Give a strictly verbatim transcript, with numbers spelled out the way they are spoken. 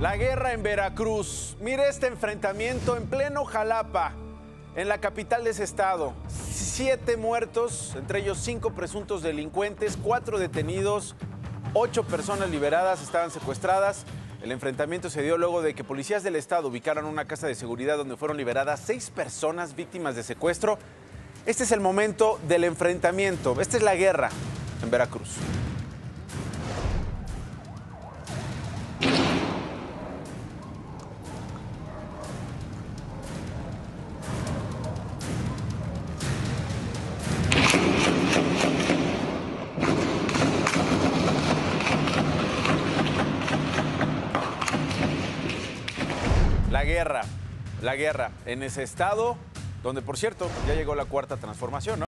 La guerra en Veracruz. Mire este enfrentamiento en pleno Xalapa, en la capital de ese estado. Siete muertos, entre ellos cinco presuntos delincuentes, cuatro detenidos, ocho personas liberadas, estaban secuestradas. El enfrentamiento se dio luego de que policías del estado ubicaron una casa de seguridad donde fueron liberadas seis personas víctimas de secuestro. Este es el momento del enfrentamiento. Esta es la guerra en Veracruz. La guerra, la guerra en ese estado, donde por cierto ya llegó la Cuarta Transformación, ¿no?